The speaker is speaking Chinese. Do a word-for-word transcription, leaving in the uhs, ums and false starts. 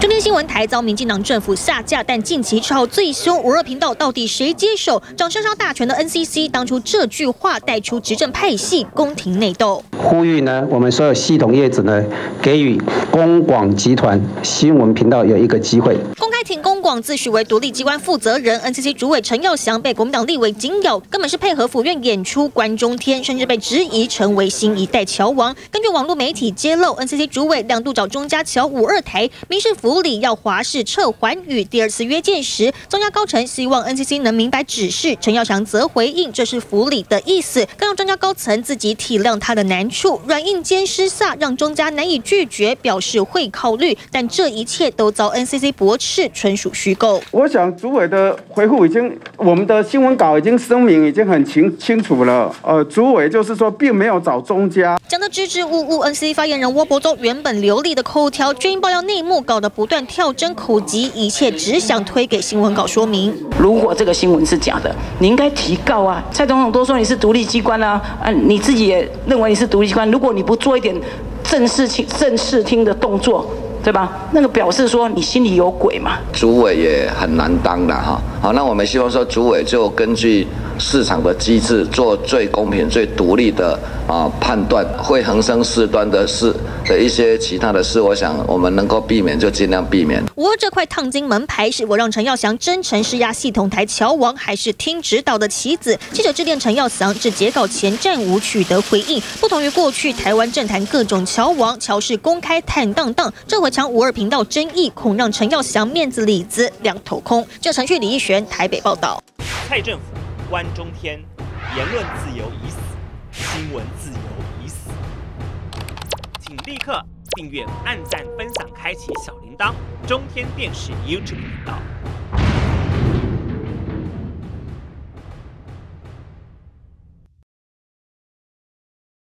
中天新闻台遭民进党政府下架，但近期吵最凶五二频道到底谁接手？掌上上大权的 N C C 当初这句话带出执政派系宫廷内斗，呼吁呢我们所有系统业者呢给予公广集团新闻频道有一个机会。公开挺公广自诩为独立机关负责人 ，N C C 主委陈耀祥被国民党立委紧咬，根本是配合府院演出关中天，甚至被质疑成为新一代侨王。根据网络媒体揭露 ，N C C 主委两度找钟家侨五二台民事服。 府里要华视撤寰宇，第二次约见时，中嘉高层希望 N C C 能明白指示，陈耀祥则回应这是府里的意思，更让中嘉高层自己体谅他的难处，软硬兼施下，让中嘉难以拒绝，表示会考虑，但这一切都遭 N C C 驳斥，纯属虚构。我想主委的回复已经，我们的新闻稿已经声明已经很清清楚了，呃，主委就是说并没有找中嘉。讲到支支吾吾 ，N C C 发言人郭伯忠原本流利的口条，军爆料内幕搞得不。 不断跳针口急，一切只想推给新闻稿说明。如果这个新闻是假的，你应该提告啊！蔡总统都说你是独立机关啊，啊，你自己也认为你是独立机关。如果你不做一点正视听、正视听的动作，对吧？那个表示说你心里有鬼嘛。主委也很难当的哈。好，那我们希望说主委就根据市场的机制做最公平、最独立的啊判断，会横生事端的事。 的一些其他的事，我想我们能够避免就尽量避免。不过这块烫金门牌是否让陈耀祥真诚施压系统台侨王，还是听指导的棋子？记者致电陈耀祥，至截稿前暂无取得回应。不同于过去台湾政坛各种侨王、侨士公开坦荡荡，这回抢五二频道争议，恐让陈耀祥面子里子两头空。这程序李义璇台北报道。蔡政府关中天，言论自由已死，新闻自由。 请立刻订阅、按赞、分享、开启小铃铛，中天电视 YouTube 频道。